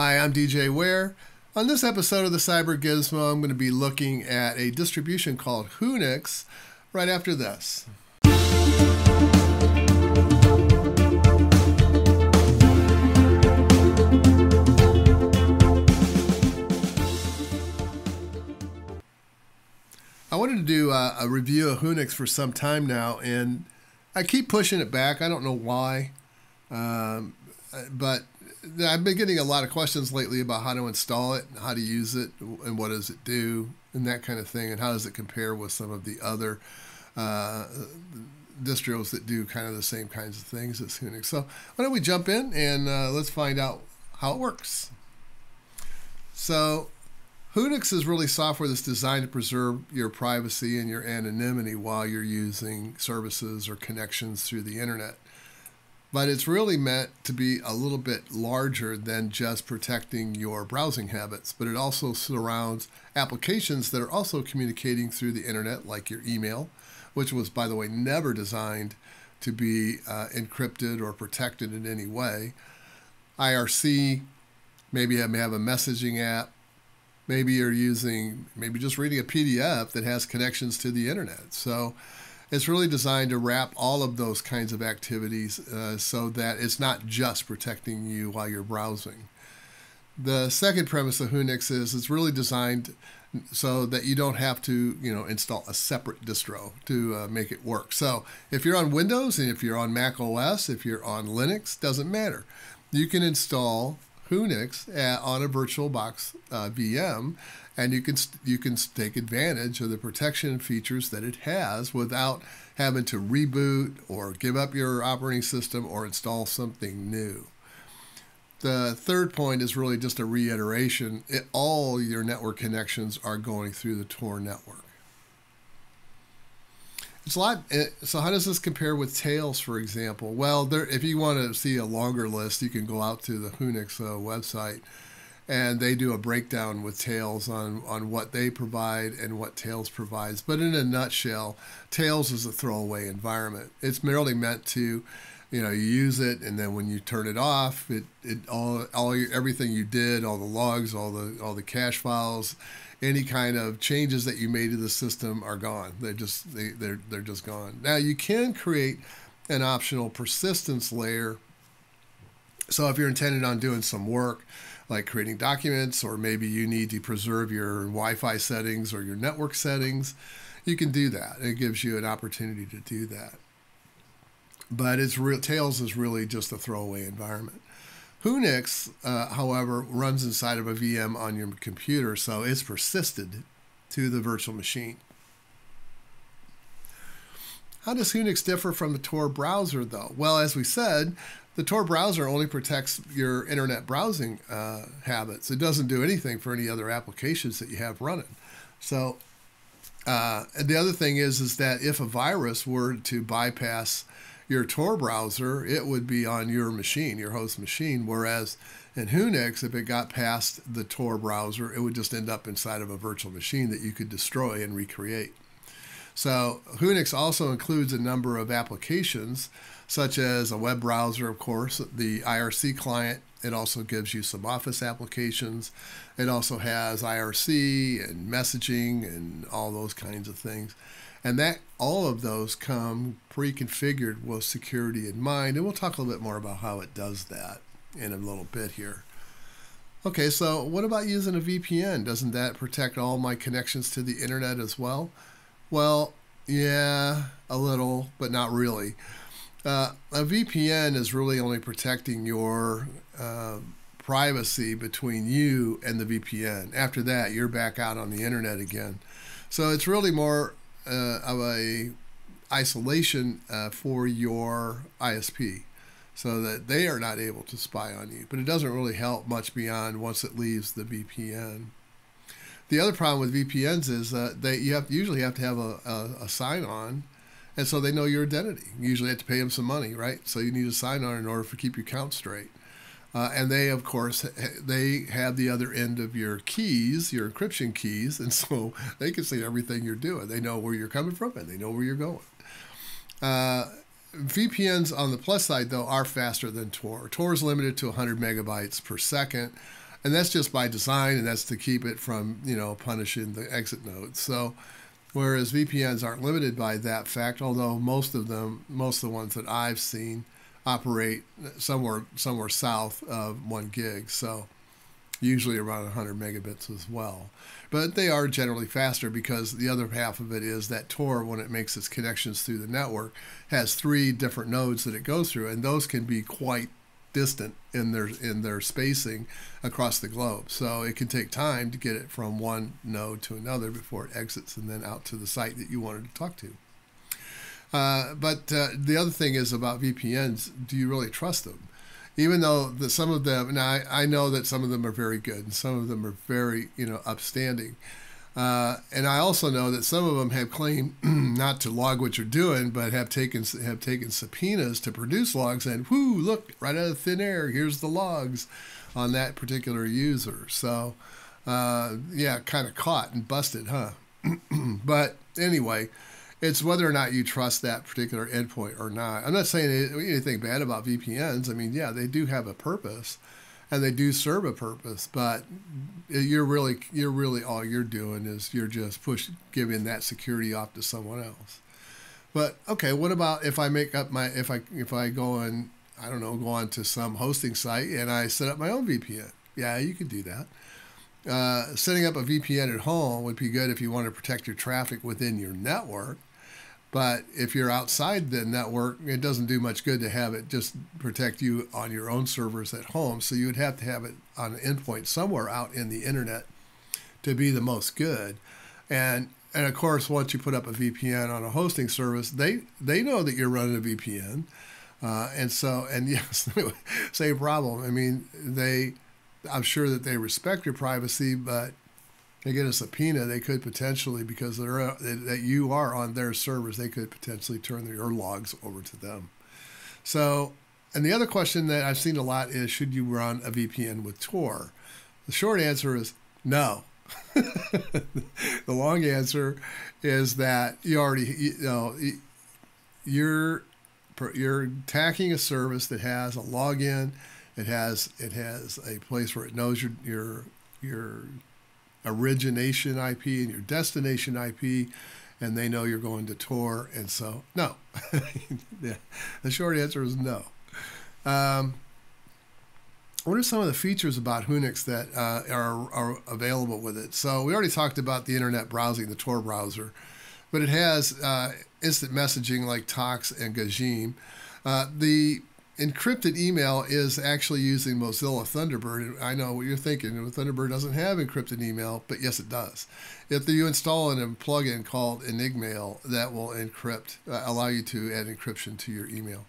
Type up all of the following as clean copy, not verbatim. Hi, I'm DJ Ware. On this episode of the Cyber Gizmo, I'm going to be looking at a distribution called Whonix right after this. I wanted to do a review of Whonix for some time now, and I keep pushing it back. I don't know why, but I've been getting a lot of questions lately about how to install it, and how to use it, and what does it do, and that kind of thing, and how does it compare with some of the other distros that do kind of the same kinds of things as Whonix. So why don't we jump in and let's find out how it works. So Whonix is really software that's designed to preserve your privacy and your anonymity while you're using services or connections through the internet. But it's really meant to be a little bit larger than just protecting your browsing habits, but it also surrounds applications that are also communicating through the internet, like your email, which was, by the way, never designed to be encrypted or protected in any way. IRC, maybe I may have a messaging app, maybe you're using, maybe just reading a PDF that has connections to the internet. So it's really designed to wrap all of those kinds of activities so that it's not just protecting you while you're browsing. The second premise of Whonix is it's really designed so that you don't have to, you know, install a separate distro to make it work. So if you're on Windows and if you're on macOS, if you're on Linux, doesn't matter. You can install Whonix on a VirtualBox VM, and you can take advantage of the protection features that it has without having to reboot or give up your operating system or install something new. The third point is really just a reiteration. All your network connections are going through the Tor network. So how does this compare with Tails, for example? Well, if you want to see a longer list, you can go out to the Whonix website, and they do a breakdown with Tails on what they provide and what Tails provides. But in a nutshell, Tails is a throwaway environment. It's merely meant to, you know, you use it, and then when you turn it off, everything you did, all the logs, all the cache files, any kind of changes that you made to the system are gone. They're just gone. Now you can create an optional persistence layer. So if you're intended on doing some work, like creating documents, or maybe you need to preserve your Wi-Fi settings or your network settings, you can do that. It gives you an opportunity to do that. But Tails is really just a throwaway environment. Whonix, however, runs inside of a VM on your computer, so it's persisted to the virtual machine. How does Whonix differ from the Tor browser, though? Well, as we said, the Tor browser only protects your internet browsing habits. It doesn't do anything for any other applications that you have running. So the other thing is that if a virus were to bypass your Tor browser, it would be on your machine, your host machine, whereas in Whonix, if it got past the Tor browser, it would just end up inside of a virtual machine that you could destroy and recreate. So Whonix also includes a number of applications, such as a web browser, of course, the IRC client. It also gives you some Office applications. It also has IRC and messaging and all those kinds of things. And all of those come pre-configured with security in mind. And we'll talk a little bit more about how it does that in a little bit here. Okay, so what about using a VPN? Doesn't that protect all my connections to the internet as well? Well, yeah, a little, but not really. A VPN is really only protecting your privacy between you and the VPN. After that, you're back out on the internet again. So it's really more of a isolation for your ISP so that they are not able to spy on you, but it doesn't really help much beyond once it leaves the VPN. The other problem with VPNs is that you usually have to have a sign-on, and so they know your identity. You usually have to pay them some money, right? So you need a sign-on in order to keep your account straight. And they, of course, they have the other end of your keys, your encryption keys, and so they can see everything you're doing. They know where you're coming from, and they know where you're going. VPNs on the plus side, though, are faster than Tor. Tor is limited to 100 megabytes per second, And that's just by design, and that's to keep it from, you know, punishing the exit nodes. So whereas VPNs aren't limited by that fact, although most of the ones that I've seen operate somewhere south of 1 gig. So usually around 100 megabits as well. But they are generally faster because the other half of it is that Tor, when it makes its connections through the network, has 3 different nodes that it goes through, and those can be quite distant in their spacing across the globe. So it can take time to get it from one node to another before it exits and then out to the site that you wanted to talk to. But the other thing is about VPNs, do you really trust them? Even though some of them, now I know that some of them are very good and some of them are very, you know, upstanding. And I also know that some of them have claimed not to log what you're doing, but have taken subpoenas to produce logs and, whoo, look, right out of thin air, here's the logs on that particular user. So, yeah, kind of caught and busted, huh? But anyway, it's whether or not you trust that particular endpoint or not. I'm not saying anything bad about VPNs. I mean, yeah, they do have a purpose, and they do serve a purpose. But you're really all you're doing is you're just giving that security off to someone else. But okay, what about if I make up my if I go and I don't know go on to some hosting site and I set up my own VPN? Yeah, you could do that. Setting up a VPN at home would be good if you want to protect your traffic within your network. But if you're outside the network, it doesn't do much good to have it just protect you on your own servers at home. So you would have to have it on an endpoint somewhere out in the internet to be the most good. And of course, once you put up a VPN on a hosting service, they know that you're running a VPN. And yes, same problem. I mean, I'm sure that they respect your privacy, but they get a subpoena, they could potentially, because that you are on their servers, they could potentially turn your logs over to them. So, and the other question that I've seen a lot is, should you run a VPN with Tor? The short answer is no. The long answer is that you're attacking a service that has a login. It has a place where it knows your origination IP and your destination IP, and they know you're going to Tor, and so no. Yeah, the short answer is no. What are some of the features about Whonix that are available with it? So we already talked about the internet browsing, the Tor browser, but it has instant messaging like Tox and Gajim. The encrypted email is actually using Mozilla Thunderbird. I know what you're thinking. Thunderbird doesn't have encrypted email, but yes, it does. If you install a plugin called Enigmail, that will encrypt, allow you to add encryption to your email.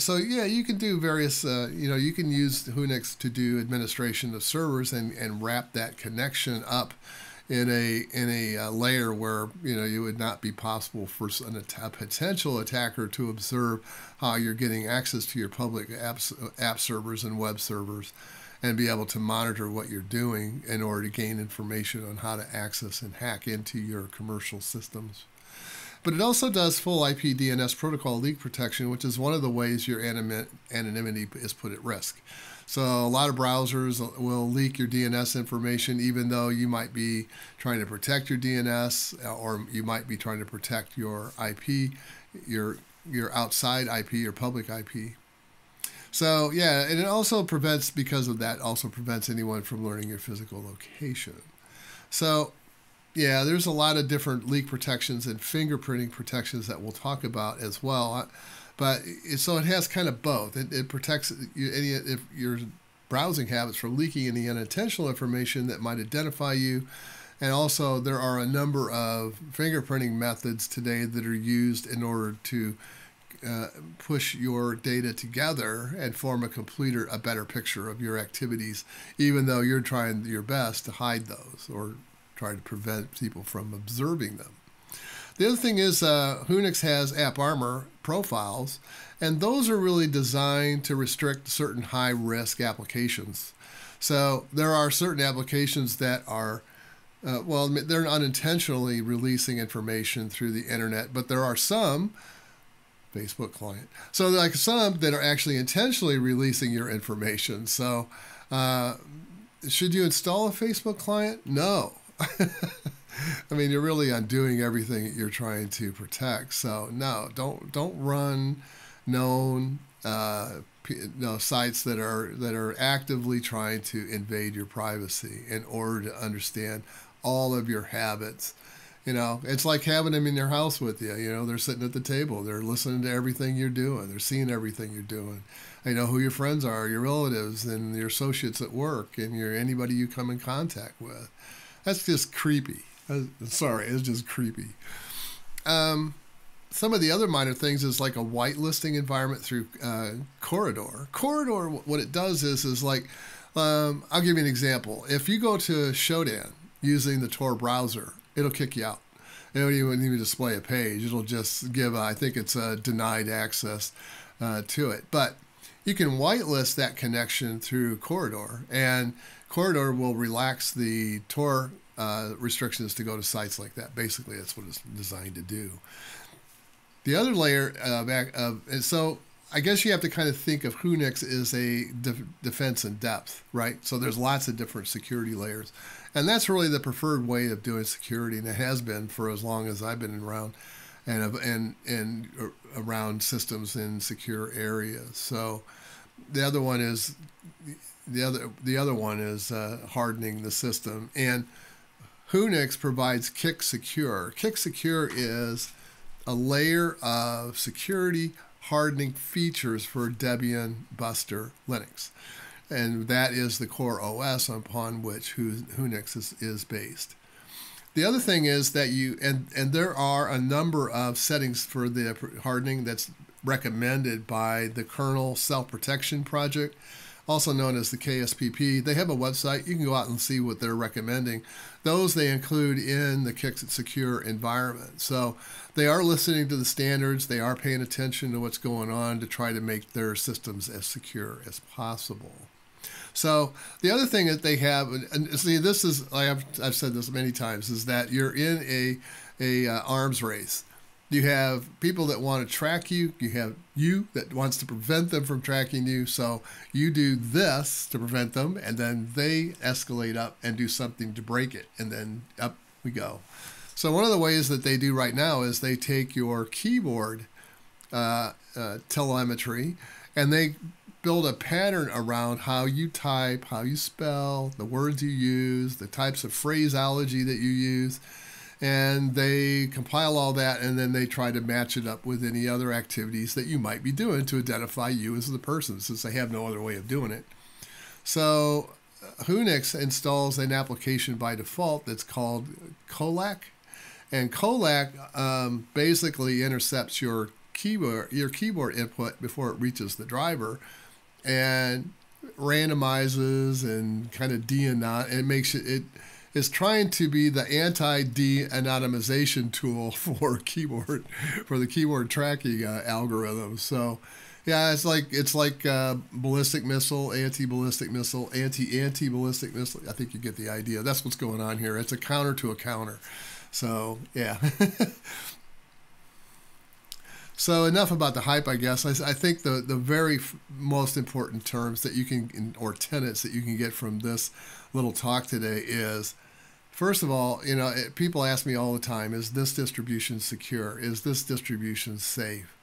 So yeah, you can do various, you can use Whonix to do administration of servers and wrap that connection up in a layer where, you know, it would not be possible for a potential attacker to observe how you're getting access to your public app servers and web servers and be able to monitor what you're doing in order to gain information on how to access and hack into your commercial systems. But it also does full IP DNS protocol leak protection, which is one of the ways your anonymity is put at risk. So a lot of browsers will leak your DNS information, even though you might be trying to protect your DNS, or you might be trying to protect your IP, your outside IP, your public IP. So yeah, and it also prevents, because of that, also prevents anyone from learning your physical location. So yeah, there's a lot of different leak protections and fingerprinting protections that we'll talk about as well. But so it has kind of both. It protects if your browsing habits from leaking any unintentional information that might identify you. And also there are a number of fingerprinting methods today that are used in order to push your data together and form a better picture of your activities, even though you're trying your best to hide those or try to prevent people from observing them. The other thing is Whonix has AppArmor profiles, and those are really designed to restrict certain high-risk applications. So there are certain applications that are, they're unintentionally releasing information through the internet, but there are some, Facebook client, so like some that are actually intentionally releasing your information. So Should you install a Facebook client? No. I mean, you're really undoing everything that you're trying to protect. So no, don't run known sites that are actively trying to invade your privacy in order to understand all of your habits. You know, it's like having them in your house with you. You know, they're sitting at the table. They're listening to everything you're doing. They're seeing everything you're doing. They know who your friends are, your relatives, and your associates at work, and anybody you come in contact with. That's just creepy. Sorry, it's just creepy. Some of the other minor things is like a whitelisting environment through Corridor. Corridor, what it does is like, I'll give you an example. If you go to Shodan using the Tor browser, it'll kick you out. It won't even display a page. It'll just give, I think it's a denied access to it. But you can whitelist that connection through Corridor, and Corridor will relax the Tor restrictions to go to sites like that. Basically, that's what it's designed to do. The other layer and so I guess you have to kind of think of Whonix is a defense in depth, right? So there's lots of different security layers. And that's really the preferred way of doing security, and it has been for as long as I've been around and around systems in secure areas. So the other one is hardening the system. And Whonix provides Kicksecure. Kicksecure is a layer of security hardening features for Debian Buster Linux. And that is the core OS upon which Whonix is based. The other thing is that and there are a number of settings for the hardening that's recommended by the Kernel Self-Protection Project, also known as the KSPP. They have a website. You can go out and see what they're recommending. Those they include in the Kicksecure environment. So they are listening to the standards. They are paying attention to what's going on to try to make their systems as secure as possible. So the other thing that they have, and see, this is, I've said this many times, is that you're in a arms race. You have people that want to track you. You have you that wants to prevent them from tracking you. So you do this to prevent them, and then they escalate up and do something to break it, and then up we go. So one of the ways that they do right now is they take your keyboard telemetry, and they build a pattern around how you type, how you spell, the words you use, the types of phraseology that you use. And they compile all that, and then they try to match it up with any other activities that you might be doing to identify you as the person, since they have no other way of doing it. So Whonix installs an application by default that's called Colac. And Colac basically intercepts your keyboard input before it reaches the driver, and randomizes and kind of is trying to be the anti-de-anonymization tool for the keyboard tracking algorithm. So, yeah, it's like ballistic missile, anti-ballistic missile, anti-anti-ballistic missile. I think you get the idea. That's what's going on here. It's a counter to a counter. So, yeah. So enough about the hype, I guess. I think the very most important terms that you can, or tenets that you can get from this little talk today is, first of all, you know, people ask me all the time, is this distribution secure? Is this distribution safe?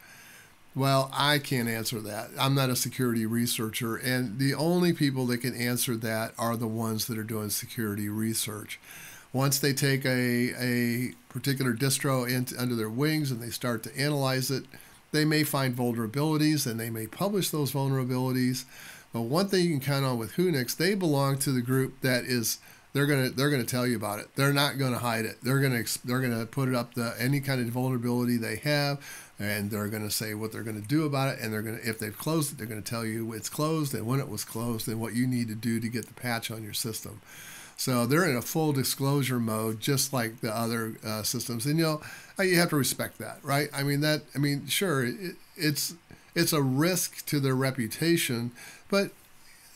Well, I can't answer that. I'm not a security researcher, and the only people that can answer that are the ones that are doing security research. Once they take a particular distro under their wings and they start to analyze it, they may find vulnerabilities and they may publish those vulnerabilities. But one thing you can count on with Whonix, they belong to the group that is they're gonna tell you about it. They're not gonna hide it. They're gonna put it up to any kind of vulnerability they have, and they're gonna say what they're gonna do about it. And they're gonna, if they've closed it, they're gonna tell you it's closed and when it was closed and what you need to do to get the patch on your system. So they're in a full disclosure mode, just like the other systems, and you have to respect that, right? I mean, sure, it's a risk to their reputation, but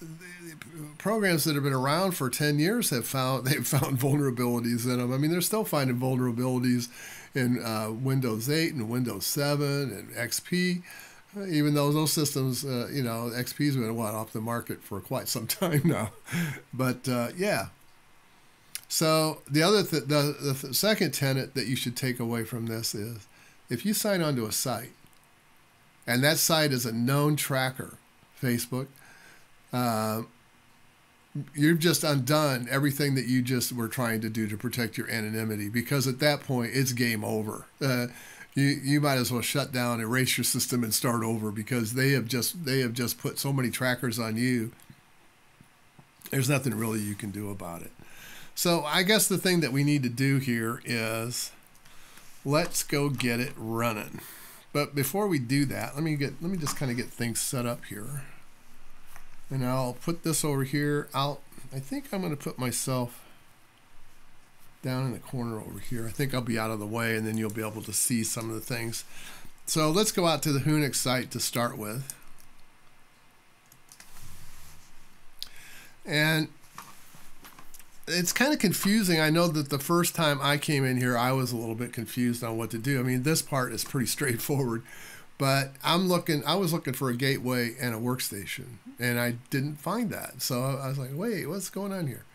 the programs that have been around for 10 years they've found vulnerabilities in them. I mean, they're still finding vulnerabilities in Windows 8 and Windows 7 and XP. even though those systems, you know, XP's been a while off the market for quite some time now. But yeah. So the other the second tenet that you should take away from this is, if you sign onto a site, and that site is a known tracker, Facebook, you've just undone everything that you just were trying to do to protect your anonymity, because at that point it's game over. You might as well shut down, erase your system, and start over, because they have just put so many trackers on you. There's nothing really you can do about it. So I guess the thing that we need to do here is, let's go get it running. But before we do that, let me just kind of get things set up here. And I'll put this over here. I think I'm going to put myself down in the corner over here. I think I'll be out of the way, and then you'll be able to see some of the things. So let's go out to the Whonix site to start with. And it's kind of confusing. I know that the first time I came in here, I was a little bit confused on what to do. I mean, this part is pretty straightforward, but I was looking for a gateway and a workstation, and I didn't find that. So I was like, wait, what's going on here?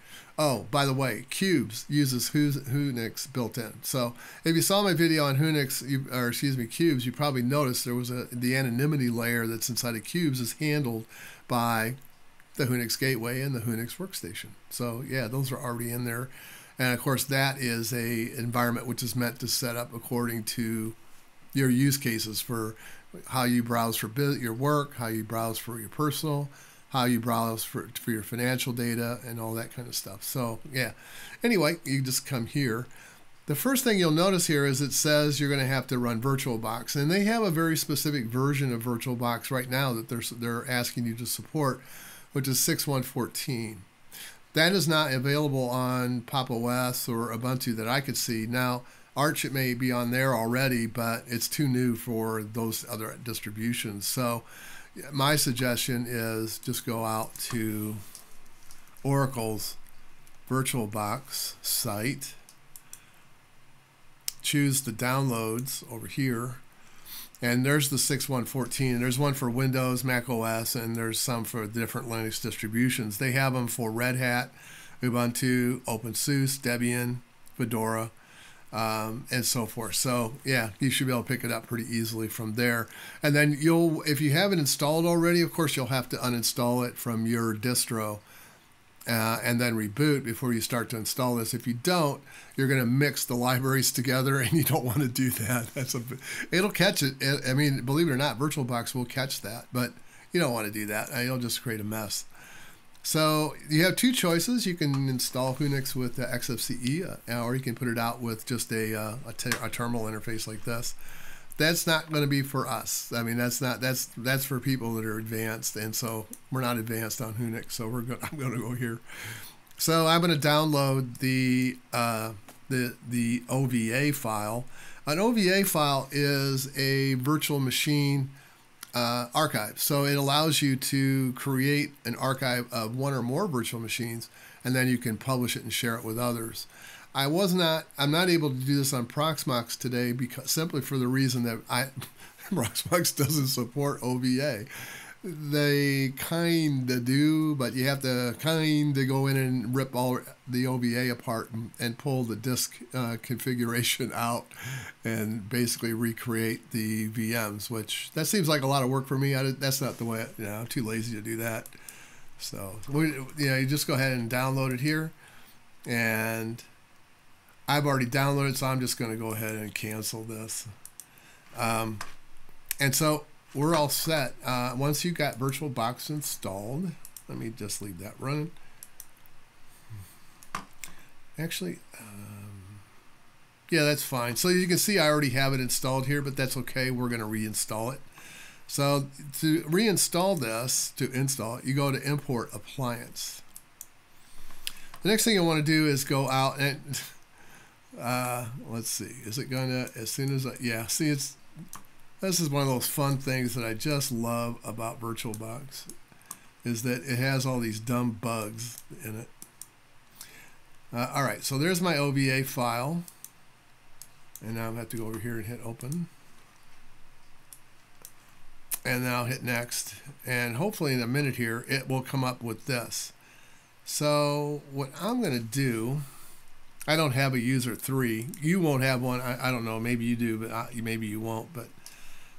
Oh, by the way, Qubes uses Whonix built in. So if you saw my video on Qubes, you probably noticed there was the anonymity layer that's inside of Qubes is handled by the Whonix gateway and the Whonix workstation. So yeah, those are already in there. And of course, that is a environment which is meant to set up according to your use cases for how you browse for your work, how you browse for your personal, how you browse for your financial data, and all that kind of stuff. So yeah, anyway, you just come here. The first thing you'll notice here is it says you're going to have to run VirtualBox, and they have a very specific version of VirtualBox right now that they're asking you to support, which is 6.1.14. That is not available on Pop! OS or Ubuntu that I could see. Now, Arch, it may be on there already, but it's too new for those other distributions. So my suggestion is just go out to Oracle's VirtualBox site, choose the downloads over here, and there's the 6.1.14, and there's one for Windows, Mac OS, and there's some for different Linux distributions. They have them for Red Hat, Ubuntu, OpenSUSE, Debian, Fedora, and so forth. So yeah, you should be able to pick it up pretty easily from there. And then you'll, if you haven't installed already, of course, you'll have to uninstall it from your distro and then reboot before you start to install this. If you don't, you're going to mix the libraries together, and you don't want to do that. It'll catch it. I mean, believe it or not, VirtualBox will catch that, but you don't want to do that. You'll just create a mess. So you have two choices. You can install Whonix with the XFCE, or you can put it out with just a terminal interface like this. That's not going to be for us. I mean, that's for people that are advanced, and so we're not advanced on Whonix. So I'm going to go here. So I'm going to download the OVA file. An OVA file is a virtual machine archive. So it allows you to create an archive of one or more virtual machines, and then you can publish it and share it with others. I'm not able to do this on Proxmox today, because simply for the reason that Proxmox doesn't support OVA. They kinda do, but you have to kinda go in and rip all the OVA apart and pull the disk configuration out and basically recreate the VMs, which that seems like a lot of work for me. That's not the way, you know, I'm too lazy to do that. So you just go ahead and download it here, and I've already downloaded, so I'm just going to go ahead and cancel this. And so we're all set. Once you've got VirtualBox installed, let me just leave that running. Actually, yeah, that's fine. So you can see I already have it installed here, but that's okay. We're going to reinstall it. So to reinstall this, to install it, you go to Import Appliance. The next thing I want to do is go out and let's see. Is it going to, as soon as I, yeah, see, it's, this is one of those fun things that I just love about VirtualBox, is that it has all these dumb bugs in it. All right, so there's my OVA file, and now I'm going to have to go over here and hit open. and then I'll hit next, and hopefully in a minute here it will come up with this. So what I'm going to do, I don't have a user 3. You won't have one. I don't know. Maybe you do, but maybe you won't. But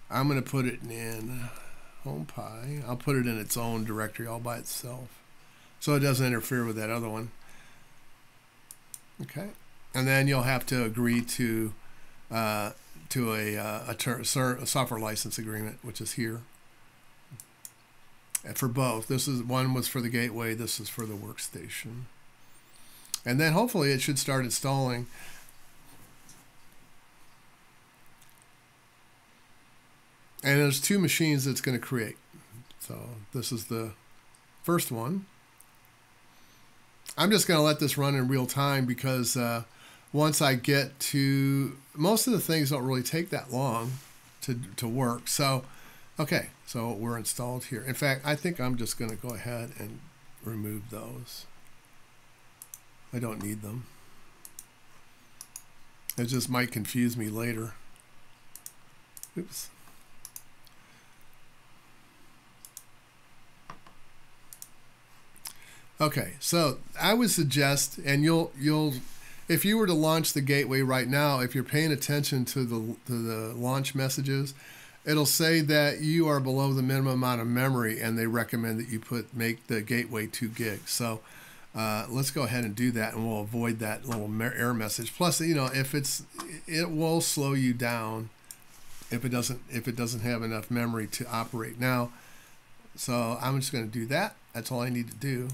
I'm going to put it in HomePy. I'll put it in its own directory all by itself, so it doesn't interfere with that other one. Okay, and then you'll have to agree to a software license agreement, which is here. And for both, this is one was for the gateway, this is for the workstation. And then hopefully it should start installing. And there's two machines it's going to create. So this is the first one. I'm just going to let this run in real time because once I get to, most of the things don't really take that long to work. So, okay, so we're installed here. In fact, I think I'm just going to go ahead and remove those. I don't need them. It just might confuse me later. Oops. Okay, so I would suggest, and you'll if you were to launch the gateway right now, if you're paying attention to the launch messages, it'll say that you are below the minimum amount of memory, and they recommend that you make the gateway 2 gigs. So let's go ahead and do that, and we'll avoid that little error message. Plus, you know, if it will slow you down if it doesn't have enough memory to operate now. So I'm just going to do that. That's all I need to do.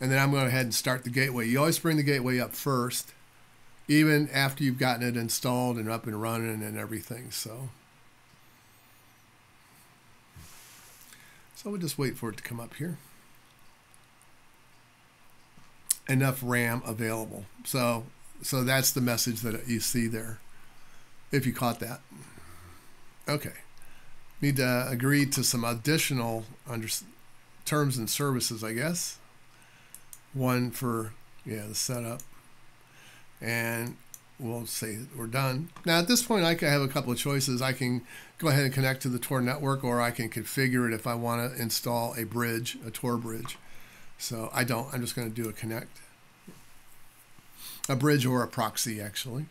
And then I'm going to go ahead and start the gateway. You always bring the gateway up first, even after you've gotten it installed and up and running and everything. So we'll just wait for it to come up here. Enough RAM available. So that's the message that you see there, if you caught that. Okay. Need to agree to some additional terms and services, I guess. One for, yeah, the setup, and we'll say we're done. Now at this point I have a couple of choices. I can go ahead and connect to the Tor network, or I can configure it if I want to install a bridge, a Tor bridge. So I don't, I'm just going to do a connect, a bridge or a proxy actually.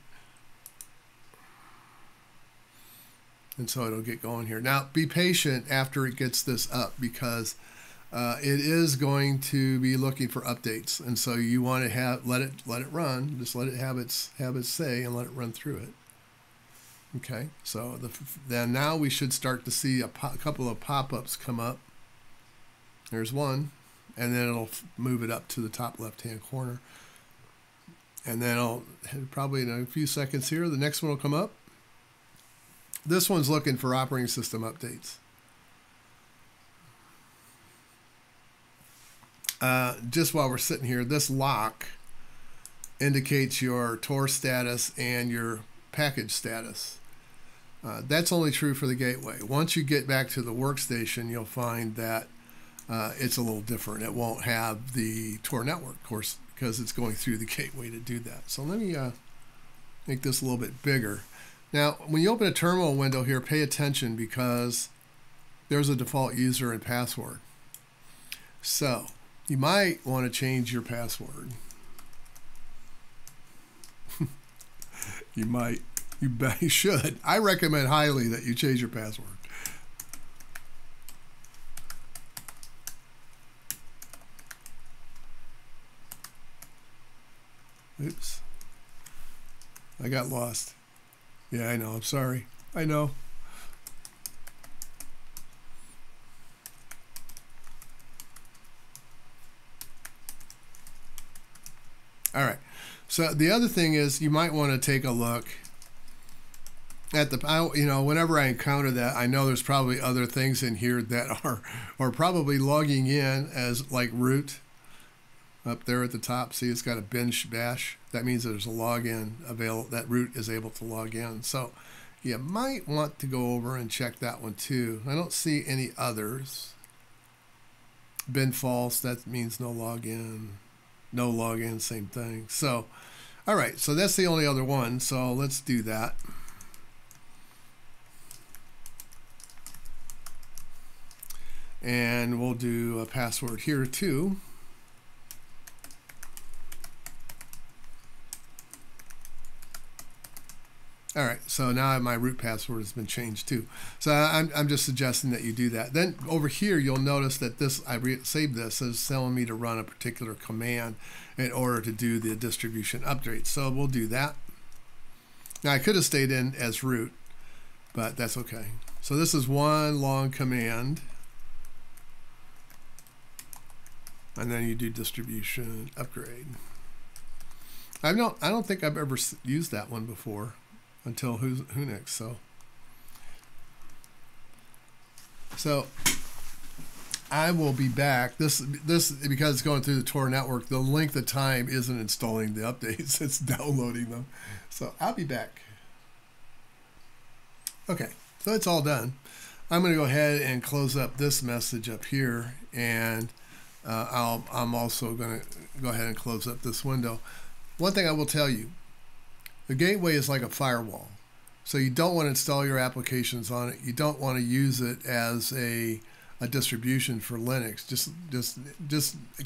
And so it'll get going here. Now be patient after it gets this up, because it is going to be looking for updates, and so you want to let it run. Just let it have its say and let it run through it. Okay, so then now we should start to see a couple of pop-ups come up. There's one, and then it'll move it up to the top left-hand corner, and then I'll probably in a few seconds here the next one will come up. This one's looking for operating system updates. Just while we're sitting here, this lock indicates your Tor status and your package status. That's only true for the gateway. Once you get back to the workstation, you'll find that it's a little different. It won't have the Tor network, of course, because it's going through the gateway to do that. So let me make this a little bit bigger. Now, when you open a terminal window here, pay attention, because there's a default user and password. So you might want to change your password. You might. You should. I recommend highly that you change your password. Oops. I got lost. Yeah, I know. I'm sorry. I know. All right, so the other thing is you might want to take a look at whenever I encounter that, I know there's probably other things in here that are probably logging in as like root up there at the top. See, it's got a bin bash. That means there's a login available, that root is able to log in. So you might want to go over and check that one too. I don't see any others. Bin false, that means no login. No login, same thing. So, all right, so that's the only other one. So let's do that. And we'll do a password here too. All right, so now my root password has been changed too. So I'm just suggesting that you do that. Then over here, you'll notice that this, I saved this, is telling me to run a particular command in order to do the distribution update. So we'll do that. Now I could have stayed in as root, but that's okay. So this is one long command. And then you do distribution upgrade. I don't think I've ever used that one before. Until Whonix, so I will be back. This because it's going through the Tor network. The length of time isn't installing the updates; it's downloading them. So I'll be back. Okay, so it's all done. I'm going to go ahead and close up this message up here, and I'm also going to go ahead and close up this window. One thing I will tell you. The gateway is like a firewall. So you don't want to install your applications on it. You don't want to use it as a distribution for Linux. Just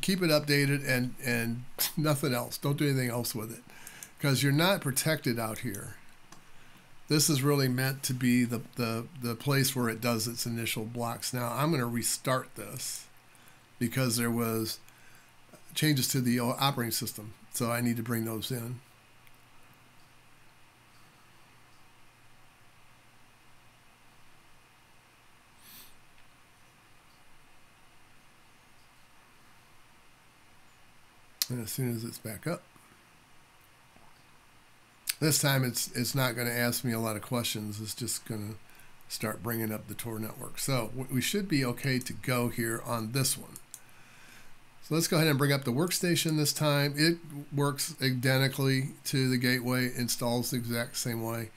keep it updated and nothing else. Don't do anything else with it because you're not protected out here. This is really meant to be the place where it does its initial blocks. Now I'm going to restart this because there was changes to the operating system. So I need to bring those in. And as soon as it's back up, this time it's not going to ask me a lot of questions. It's just going to start bringing up the Tor network. So we should be okay to go here on this one. So let's go ahead and bring up the workstation this time. It works identically to the gateway, installs the exact same way.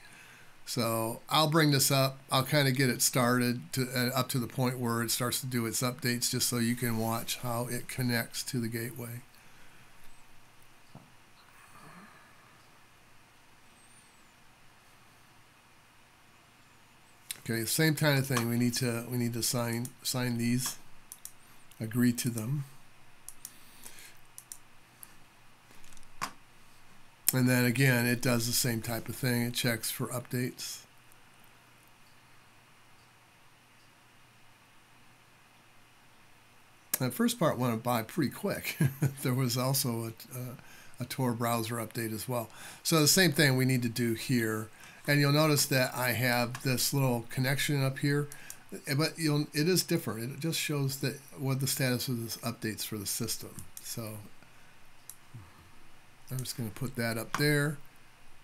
So I'll bring this up. I'll kind of get it started to up to the point where it starts to do its updates just so you can watch how it connects to the gateway. Okay, same kind of thing. We need to sign these, agree to them, and then again it does the same type of thing. It checks for updates. That first part went by pretty quick. There was also a Tor browser update as well. So the same thing we need to do here. And you'll notice that I have this little connection up here, but it is different. It just shows that what the status of this updates for the system. So I'm just going to put that up there,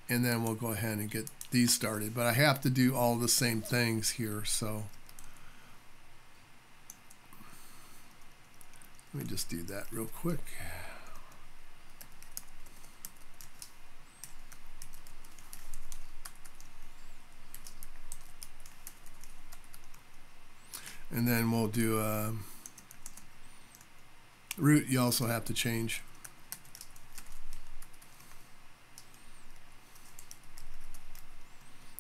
and then we'll go ahead and get these started. But I have to do all the same things here. So let me just do that real quick. And then we'll do a root. You also have to change.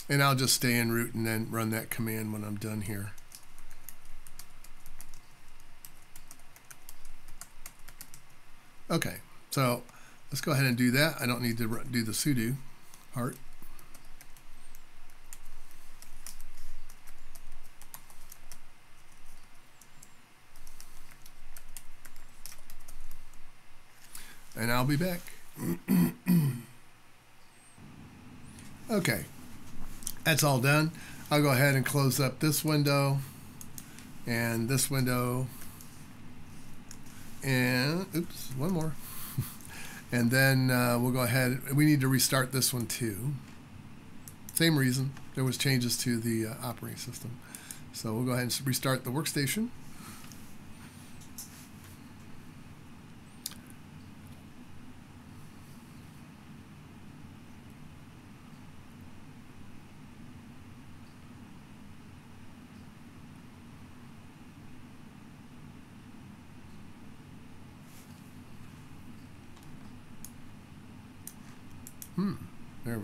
And I'll just stay in root and then run that command when I'm done here. Okay, so let's go ahead and do that. I don't need to do the sudo part. And I'll be back. Okay, that's all done. I'll go ahead and close up this window and this window and oops, one more. And then we'll go ahead. We need to restart this one too. Same reason. There was changes to the operating system. So we'll go ahead and restart the workstation. There.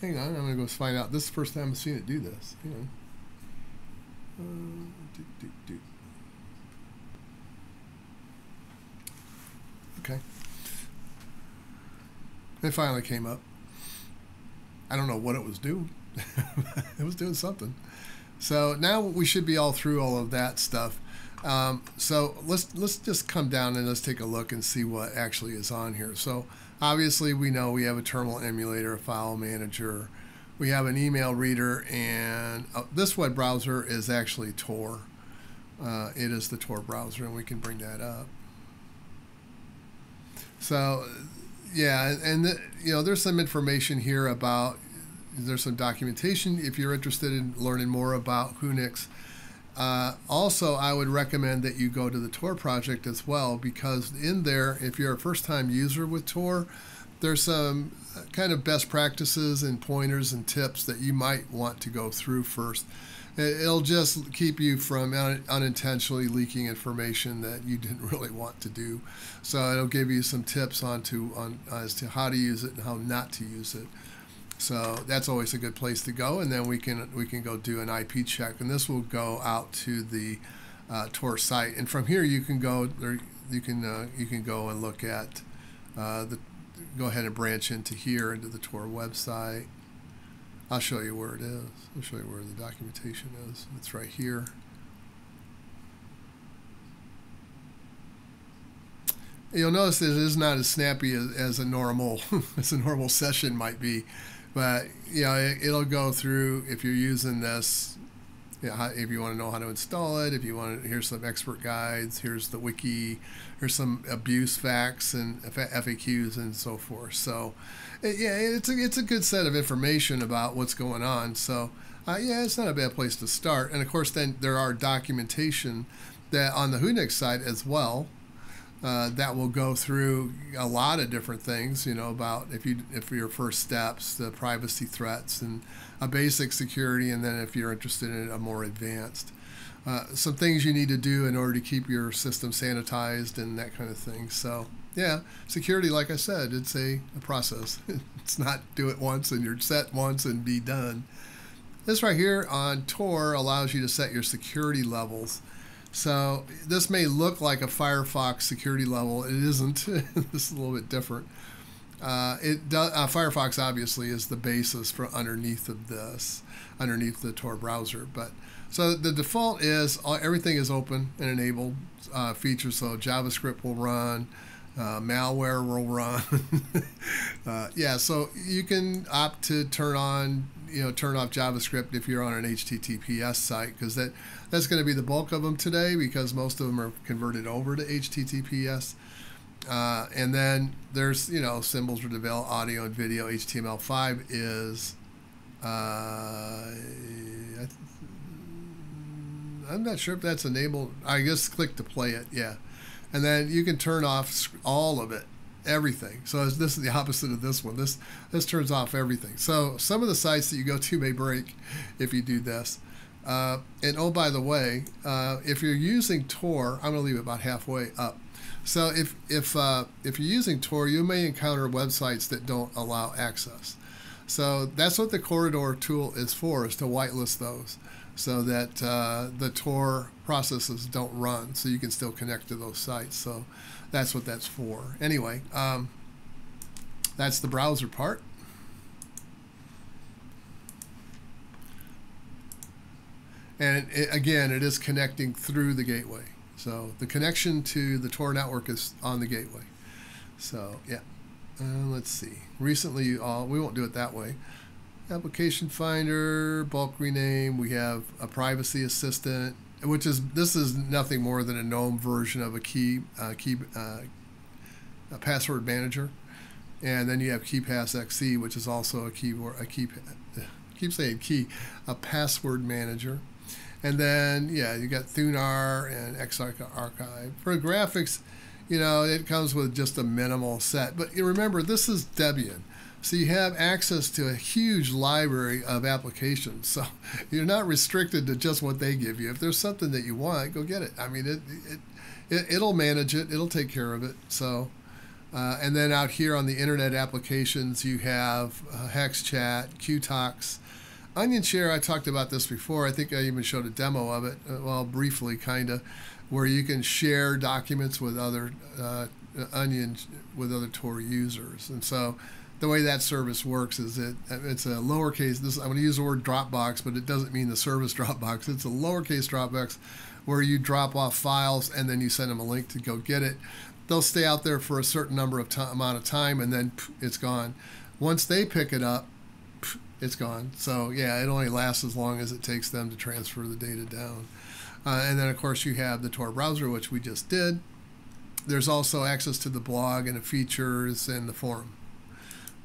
Hang on, I'm going to go find out. This is the first time I've seen it do this. Hang on. Okay. It finally came up. I don't know what it was doing. It was doing something. So now we should be all through all of that stuff. So let's just come down and let's take a look and see what actually is on here. So obviously we know we have a terminal emulator, a file manager, we have an email reader, and this web browser is actually Tor. It is the Tor browser, and we can bring that up. So yeah, and you know, there's some information here about, there's some documentation if you're interested in learning more about Whonix. Also, I would recommend that you go to the Tor project as well, because in there, if you're a first-time user with Tor, there's some kind of best practices and pointers and tips that you might want to go through first. It'll just keep you from unintentionally leaking information that you didn't really want to do. So it'll give you some tips as to how to use it and how not to use it. So that's always a good place to go, and then we can go do an IP check, and this will go out to the Tor site, and from here you can go, or you can go and look at go ahead and branch into here into the Tor website. I'll show you where it is. I'll show you where the documentation is. It's right here. You'll notice that it is not as snappy as a normal as a normal session might be. But you know, it'll go through if you're using this. You know, if you want to know how to install it, if you want to, here's some expert guides, here's the wiki, here's some abuse facts and FAQs and so forth. So, yeah, it's a good set of information about what's going on. So, yeah, it's not a bad place to start. And of course, then there are documentation that on the Whonix side as well. That will go through a lot of different things, you know, about if your first steps, the privacy threats, and a basic security, and then if you're interested in a more advanced, some things you need to do in order to keep your system sanitized and that kind of thing. So yeah, security, like I said, it's a process. It's not do it once and you're set once and be done. This right here on Tor allows you to set your security levels. So this may look like a Firefox security level. It isn't. This is a little bit different. Firefox obviously is the basis for underneath the Tor browser. But so the default is everything is open and enabled features. So JavaScript will run, malware will run. Yeah. So you can opt to turn off JavaScript if you're on an HTTPS site, because that's going to be the bulk of them today, because most of them are converted over to HTTPS. And then there's, you know, symbols for develop, audio and video. HTML5 is, I'm not sure if that's enabled. I guess click to play it, yeah. And then you can turn off all of it. Everything. So this is the opposite of this one. This turns off everything. So some of the sites that you go to may break if you do this. And oh, by the way, if you're using Tor, I'm going to leave it about halfway up. So if you're using Tor, you may encounter websites that don't allow access. So that's what the Corridor tool is for, is to whitelist those, so that the Tor processes don't run, so you can still connect to those sites. So that's what that's for. Anyway, that's the browser part. And again, it is connecting through the gateway. So the connection to the Tor network is on the gateway. So yeah, let's see. Recently, we won't do it that way. Application Finder, bulk rename. We have a privacy assistant, which is, this is nothing more than a GNOME version of a password manager, and then you have KeePassXE, which is also a password manager, and then yeah, you got Thunar and XArchive. For graphics, you know, it comes with just a minimal set, but remember this is Debian. So you have access to a huge library of applications. So you're not restricted to just what they give you. If there's something that you want, go get it. I mean, it'll manage it. It'll take care of it. So And then out here on the internet applications, you have HexChat, QTalks, OnionShare. I talked about this before. I think I even showed a demo of it, well, briefly, kind of, where you can share documents with other Tor users. And so the way that service works is it's a lowercase. I'm going to use the word Dropbox, but it doesn't mean the service Dropbox. It's a lowercase Dropbox where you drop off files and then you send them a link to go get it. They'll stay out there for a certain amount of time, and then it's gone. Once they pick it up, it's gone. So yeah, it only lasts as long as it takes them to transfer the data down. And then of course you have the Tor browser, which we just did. There's also access to the blog and the features and the forum.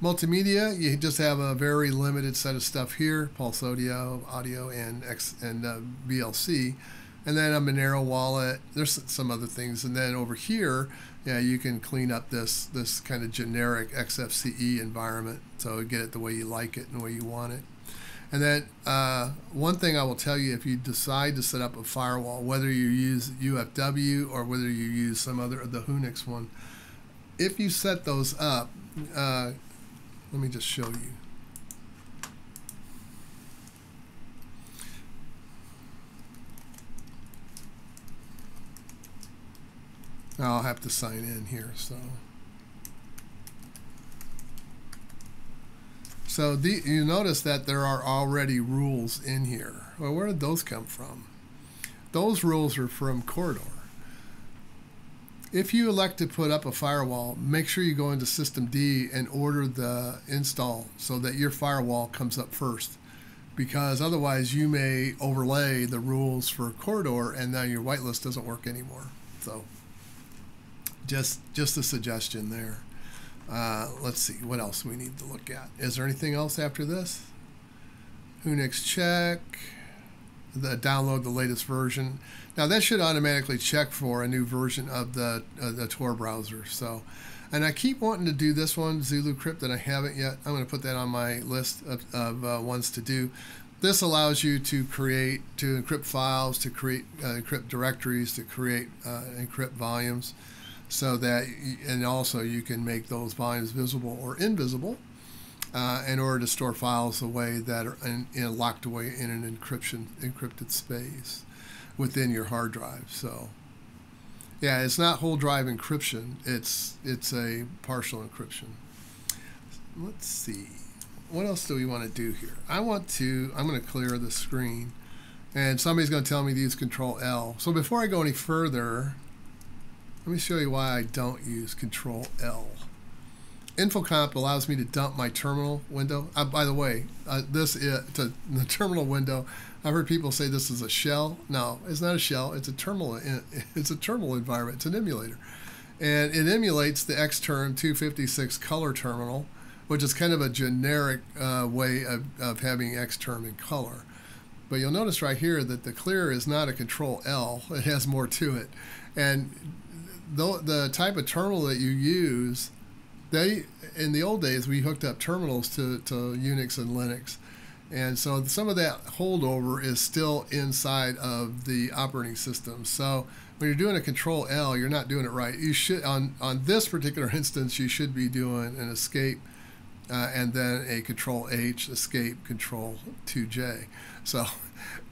Multimedia, you just have a very limited set of stuff here: Pulse audio, and VLC. And then a Monero wallet. There's some other things. And then over here, yeah, you can clean up this kind of generic XFCE environment. So get it the way you like it and the way you want it. And then one thing I will tell you, if you decide to set up a firewall, whether you use UFW or whether you use some other, the Whonix one, if you set those up, let me just show you. I'll have to sign in here. So you notice that there are already rules in here. Well, where did those come from? Those rules are from Corridor. If you elect to put up a firewall, make sure you go into System D and order the install so that your firewall comes up first, because otherwise you may overlay the rules for Corridor and now your whitelist doesn't work anymore. So just a suggestion there. Let's see what else we need to look at. Is there anything else after this? Whonix check, download the latest version. Now that should automatically check for a new version of the Tor browser. So, and I keep wanting to do this one, Zulu Crypt, that I haven't yet. I'm going to put that on my list of ones to do. This allows you to encrypt files, to create encrypt directories, to create encrypt volumes. So that, and also you can make those volumes visible or invisible in order to store files away that are locked away in an encrypted space within your hard drive. So, yeah, it's not whole drive encryption. It's a partial encryption. Let's see. What else do we want to do here? I'm going to clear the screen, and somebody's going to tell me to use Control L. So before I go any further, let me show you why I don't use Control L. Infocomp allows me to dump my terminal window. By the way, this is the terminal window. I've heard people say this is a shell. No, it's not a shell. It's a terminal. It's a terminal environment. It's an emulator, and it emulates the Xterm 256 color terminal, which is kind of a generic way of having Xterm in color. But you'll notice right here that the clear is not a Control L. It has more to it, and the type of terminal that you use, in the old days we hooked up terminals to Unix and Linux, and so some of that holdover is still inside of the operating system. So when you're doing a Control L, you're not doing it right. You should, on this particular instance, you should be doing an escape and then a Control H, escape, Control 2J. So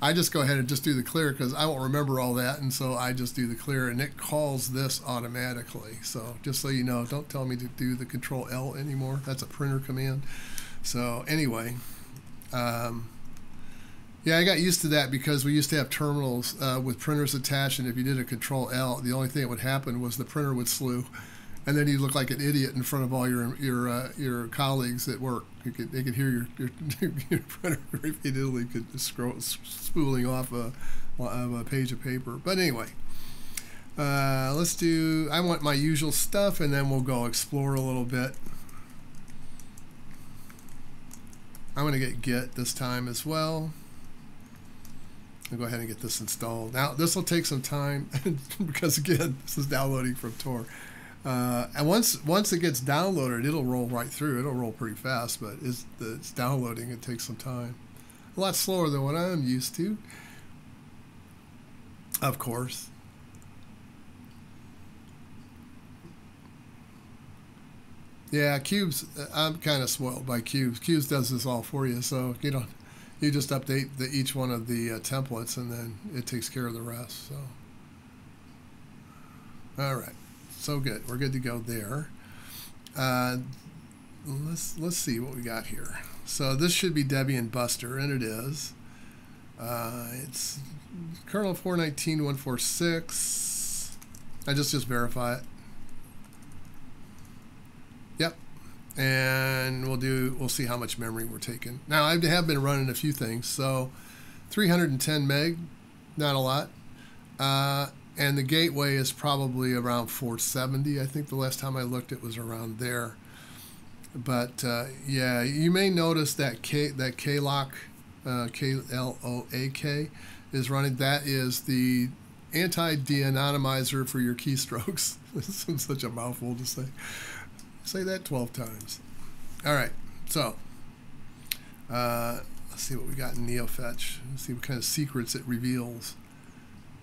I just go ahead and just do the clear because I won't remember all that, and so I just do the clear and it calls this automatically. So just so you know, don't tell me to do the Control L anymore. That's a printer command. So anyway, yeah, I got used to that because we used to have terminals with printers attached, and if you did a Control L, the only thing that would happen was the printer would slew, and then you look like an idiot in front of all your colleagues at work. They could hear your printer repeatedly spooling off a page of paper. But anyway, let's do. I want my usual stuff, and then we'll go explore a little bit. I'm going to get Git this time as well. I'll go ahead and get this installed. Now this will take some time because again, this is downloading from Tor. And once it gets downloaded, it'll roll right through. It'll roll pretty fast, but it's downloading. It takes some time. A lot slower than what I'm used to, of course. Yeah, Qubes, I'm kind of spoiled by Qubes. Qubes does this all for you, so you don't. You just update each one of the templates, and then it takes care of the rest. So, all right, so good. We're good to go there. Let's see what we got here. So this should be Debian Buster, and it is. It's kernel 4.19.146. I just verify it. Yep. And we'll see how much memory we're taking. Now I have been running a few things, so 310 meg, not a lot. And the gateway is probably around 470. I think the last time I looked it was around there. But yeah, you may notice that Colac, K-L-O-A-K is running. That is the anti-de-anonymizer for your keystrokes. This is such a mouthful to say. Say that 12 times. All right, so let's see what we got in NeoFetch. Let's see what kind of secrets it reveals.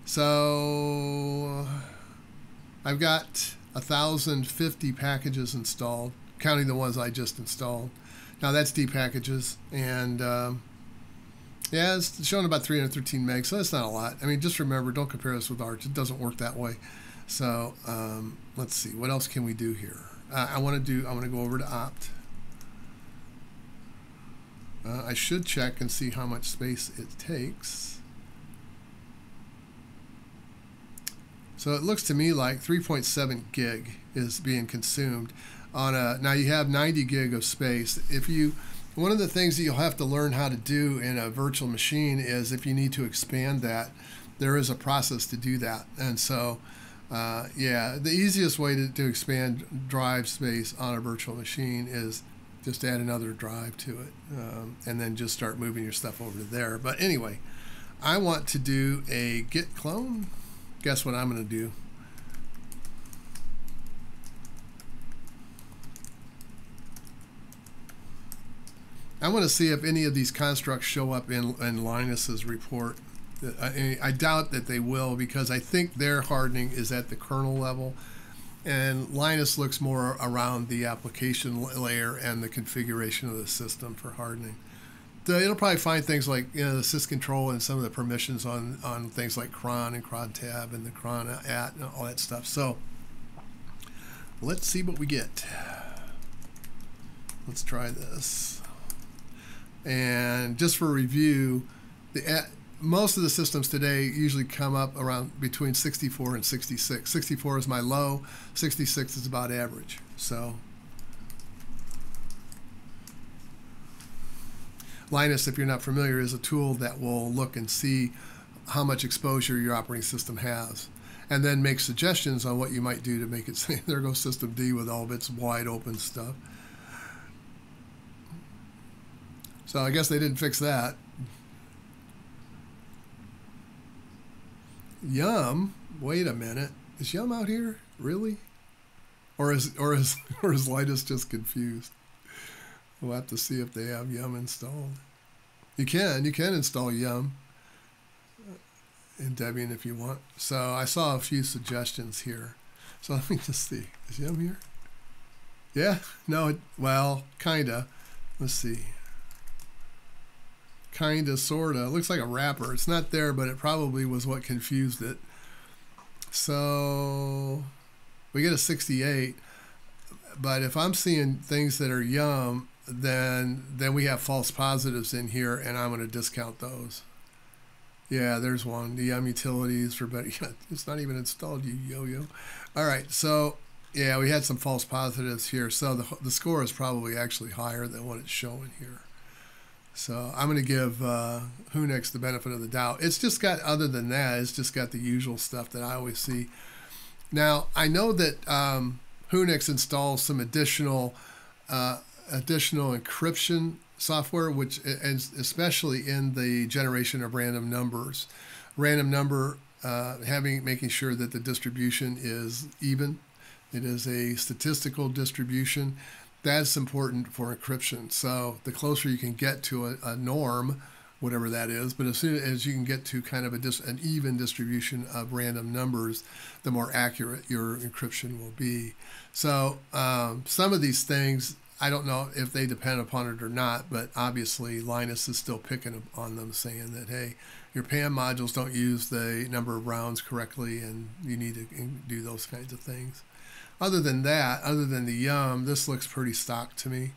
So I've got 1,050 packages installed, counting the ones I just installed. Now that's D packages, and yeah, it's showing about 313 megs, so that's not a lot. I mean, just remember, don't compare this with Arch. It doesn't work that way. So let's see, what else can we do here? I want to go over to opt. I should check and see how much space it takes. So it looks to me like 3.7 gig is being consumed on a. Now you have 90 gig of space. One of the things that you'll have to learn how to do in a virtual machine is if you need to expand that, there is a process to do that, and so. Yeah, the easiest way to expand drive space on a virtual machine is just add another drive to it, and then just start moving your stuff over to there. But anyway, I want to do a Git clone. Guess what I'm going to do? I want to see if any of these constructs show up in Linus's report. I doubt that they will, because I think their hardening is at the kernel level, and Linus looks more around the application layer and the configuration of the system for hardening. So it'll probably find things like, you know, the syscontrol and some of the permissions on things like cron and cron tab and the cron at and all that stuff. So let's see what we get. Let's try this. And just for review, most of the systems today usually come up around between 64 and 66. 64 is my low, 66 is about average. So Linus, if you're not familiar, is a tool that will look and see how much exposure your operating system has, and then make suggestions on what you might do to make it safe. There goes System D with all of its wide open stuff. So I guess they didn't fix that. Yum, wait a minute. Is Yum out here? Really? Or is Linus just confused? We'll have to see if they have Yum installed. You can install Yum in Debian if you want. So I saw a few suggestions here. So let me just see. Is Yum here? Yeah? No, well, kinda. Let's see. Kinda, sorta. It looks like a wrapper. It's not there, but it probably was what confused it. So we get a 68, but if I'm seeing things that are Yum, then we have false positives in here, and I'm going to discount those. Yeah, there's one. The Yum utilities for better. It's not even installed, you yo-yo. All right, so yeah, we had some false positives here. So the score is probably actually higher than what it's showing here. So I'm going to give Whonix the benefit of the doubt. It's just got, other than that, it's just got the usual stuff that I always see. Now, I know that Whonix installs some additional encryption software, which is especially in the generation of random numbers. Random number, making sure that the distribution is even. It is a statistical distribution. That's important for encryption. So the closer you can get to a norm, whatever that is. But as soon as you can get to kind of an even distribution of random numbers, the more accurate your encryption will be. So some of these things, I don't know if they depend upon it or not, but obviously Linus is still picking on them, saying that, hey, your PAM modules don't use the number of rounds correctly, and you need to do those kinds of things. Other than that, other than the yum, this looks pretty stock to me.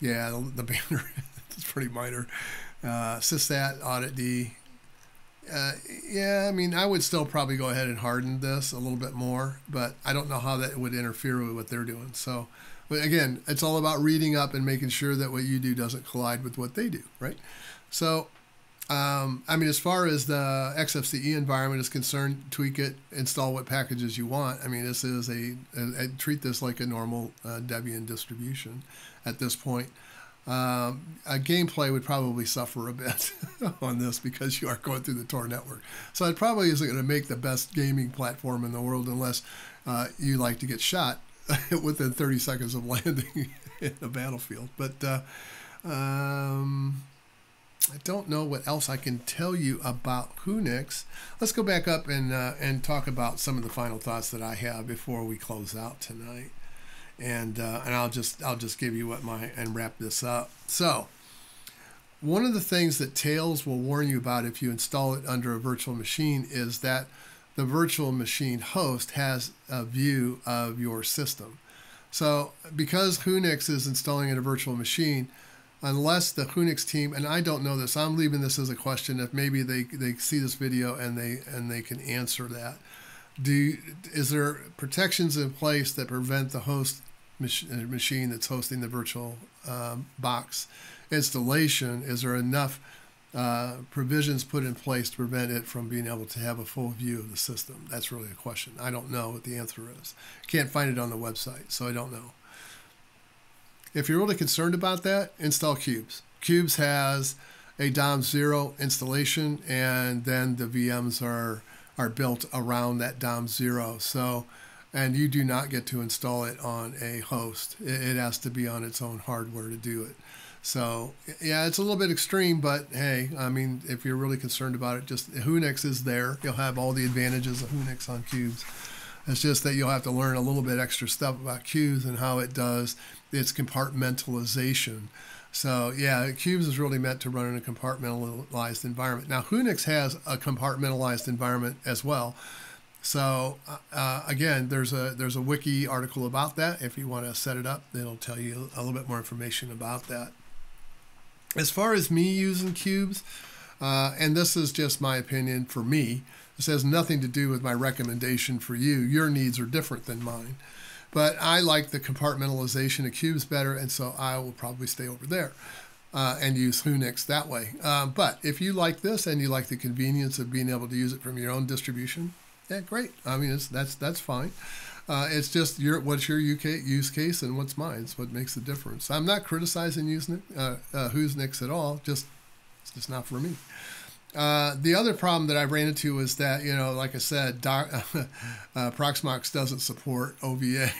Yeah, the banner is pretty minor. Sysat, audit D. Yeah, I mean, I would still probably go ahead and harden this a little bit more, but I don't know how that would interfere with what they're doing. So, but again, it's all about reading up and making sure that what you do doesn't collide with what they do, right? So, I mean, as far as the XFCE environment is concerned, tweak it, install what packages you want. I mean, this is a treat this like a normal Debian distribution at this point. Gameplay would probably suffer a bit on this because you are going through the Tor network. So it probably isn't going to make the best gaming platform in the world unless you like to get shot within 30 seconds of landing in a battlefield. But I don't know what else I can tell you about Whonix. Let's go back up and talk about some of the final thoughts that I have before we close out tonight. And I'll just give you what and wrap this up. So one of the things that Tails will warn you about if you install it under a virtual machine is that the virtual machine host has a view of your system. So because Whonix is installing in a virtual machine, unless the Whonix team, and I don't know this, I'm leaving this as a question, if maybe they see this video and they can answer that. Is there protections in place that prevent the host machine that's hosting the virtual box installation? Is there enough provisions put in place to prevent it from being able to have a full view of the system? That's really a question. I don't know what the answer is. Can't find it on the website, so I don't know. If you're really concerned about that, install Qubes. Qubes has a DOM0 installation, and then the VMs are built around that DOM0. So, and you do not get to install it on a host. It has to be on its own hardware to do it. So, yeah, it's a little bit extreme, but hey, I mean, if you're really concerned about it, just Whonix is there. You'll have all the advantages of Whonix on Qubes. It's just that you'll have to learn a little bit extra stuff about Qubes and how it does its compartmentalization. So yeah, Qubes is really meant to run in a compartmentalized environment. Now Whonix has a compartmentalized environment as well. So again, there's a wiki article about that. If you want to set it up, it'll tell you a little bit more information about that. As far as me using Qubes, and this is just my opinion for me, this has nothing to do with my recommendation for you. Your needs are different than mine. But I like the compartmentalization of Qubes better, and so I will probably stay over there and use Whonix that way. But if you like this and you like the convenience of being able to use it from your own distribution, yeah, great. I mean, that's fine. It's just what's your UK use case and what's mine. It's what makes the difference. I'm not criticizing Whonix at all. Just it's just not for me. The other problem that I ran into is that, you know, like I said, Proxmox doesn't support OVA,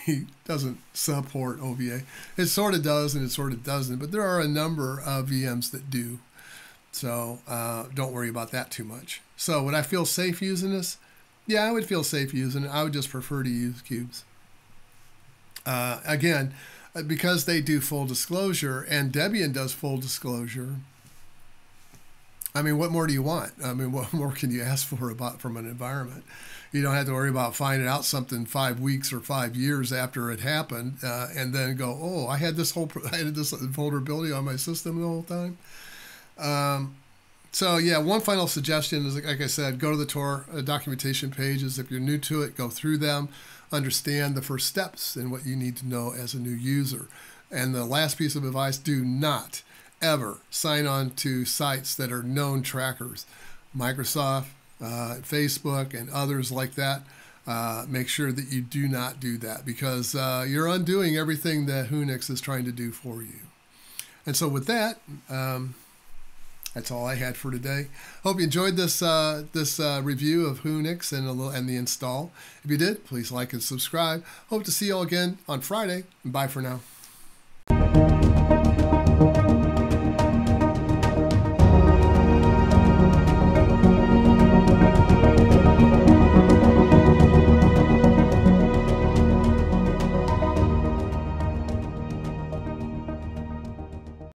doesn't support OVA. It sort of does and it sort of doesn't, but there are a number of VMs that do. So don't worry about that too much. So would I feel safe using this? Yeah, I would feel safe using it. I would just prefer to use Qubes. Again, because they do full disclosure and Debian does full disclosure, I mean, what more do you want? I mean, what more can you ask for about from an environment? You don't have to worry about finding out something 5 weeks or 5 years after it happened and then go, oh, I had this vulnerability on my system the whole time. So yeah, one final suggestion is, like I said, go to the Tor documentation pages. If you're new to it, go through them, understand the first steps and what you need to know as a new user. And the last piece of advice, do not ever sign on to sites that are known trackers. Microsoft, Facebook, and others like that. Make sure that you do not do that because you're undoing everything that Whonix is trying to do for you. And so with that, that's all I had for today. Hope you enjoyed this review of Whonix and the install. If you did, please like and subscribe. Hope to see you all again on Friday. Bye for now.